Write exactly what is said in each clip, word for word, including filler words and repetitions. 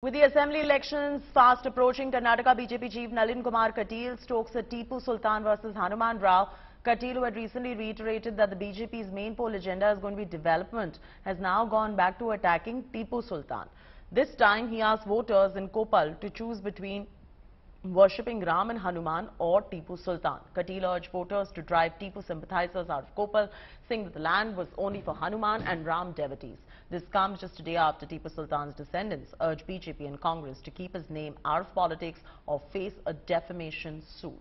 With the assembly elections fast approaching, Karnataka B J P chief Nalin Kumar Kateel stokes a Tipu Sultan versus Hanuman Rao. Kateel, who had recently reiterated that the B J P's main poll agenda is going to be development, has now gone back to attacking Tipu Sultan. This time, he asked voters in Koppal to choose between worshipping Ram and Hanuman or Tipu Sultan. Kateel urged voters to drive Tipu sympathizers out of Koppal, saying that the land was only for Hanuman and Ram devotees. This comes just a day after Tipu Sultan's descendants urged B J P and Congress to keep his name out of politics or face a defamation suit.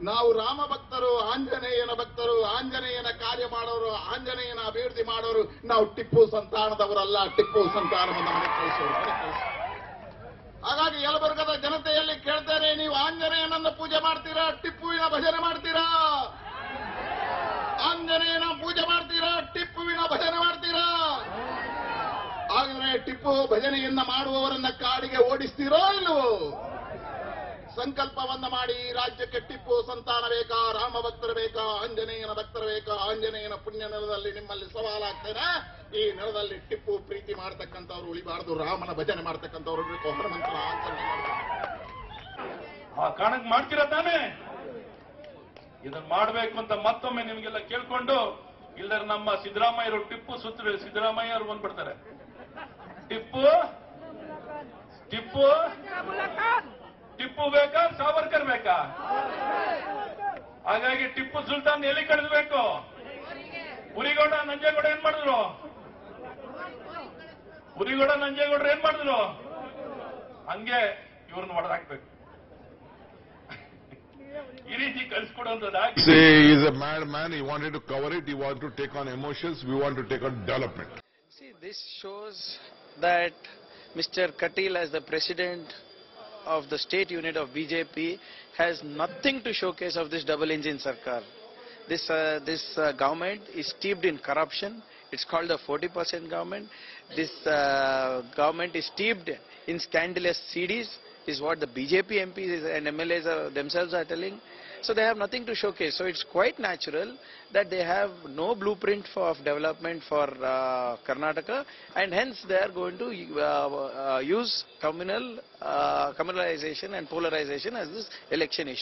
Now Rama Bhaktaru, Anjaneya Bhaktaru, Anjaneya Kariya Maduru, Anjaneya Bhedi Maduru, now Tipu Santana Davaralla, Tipu Santana vandamadi. Agagi Yalburga Janatheyali, Kertare, New Anjaneya, Puja Maartira, Tipuina Bhajana Maartira. Anjaneya Puja Maartira, Tipuina Bhajana Maartira. Agare Tipu Bhajaneyanna Maduvavaranna Kaadige Odistiro illo. Sankalpa vandamadi, Rajyakke Tipu Santana beka, Rama Bhaktaru beka, Anjaneya Bhaktaru beka, Anjaneya punya neladalli nimmalli savala aagtade, ee neladalli Tipu preeti maartakkantavaru ulibaaradu, Ramana bhajane maartakkantavaru irbeko, Hanumantra aarಚನೆ ಆ ಕಾರಣಕ್ಕೆ ಮಾಡ್ತೀರಾ ತಾನೇ? ಇದನ್ನ ಮಾಡಬೇಕು ಅಂತ ಮತ್ತೊಮ್ಮೆ ನಿಮಗೆಲ್ಲ ಕೇಳಿಕೊಂಡು, ಇಲ್ಲದರ ನಮ್ಮ ಸಿದ್ದರಾಮಯ್ಯರು ಟಿಪ್ಪು ಸುತ್ತರು ಸಿದ್ದರಾಮಯ್ಯರು ಬಂದ್ಬಿಡ್ತಾರೆ. ಟಿಪ್ಪು ಟಿಪ್ಪು ಟಿಪ್ಪು ಬೇಕಾ ಸಾವರ್ಕರ್ ಬೇಕಾ ಹಾಗಾಗಿ ಟಿಪ್ಪು ಸುಲ್ತಾನ್ ಎಲ್ಲಿ ಕಳಿಸಬೇಕು ಉರಿಗೌಡ ನಂಜೇಗೌಡ ಏನು ಮಾಡಿದ್ರು ಉರಿಗೌಡ ನಂಜೇಗೌಡರು ಏನು ಮಾಡಿದ್ರು ಹಂಗೆ ಇವ್ರನ್ನ ಹೊಡೆದಾಕ್ಬೇಕು ಈ ರೀತಿ ಕಳಿಸ್ಕೊಡೋದಾಗಿ say is a mad man he wanted to cover it he want to take on emotions we want to take on development see this shows that mister Kateel as the president of the state unit of B J P has nothing to showcase of this double engine sarkar. This, uh, this uh, government is steeped in corruption. It's called the forty percent government. This uh, government is steeped in scandalous C Ds, is what the B J P M Ps and M L As are, themselves are telling. So they have nothing to showcase. So it's quite natural that they have no blueprint for, of development for uh, Karnataka, and hence they are going to uh, uh, use communal, uh, communalization and polarization as this election issue.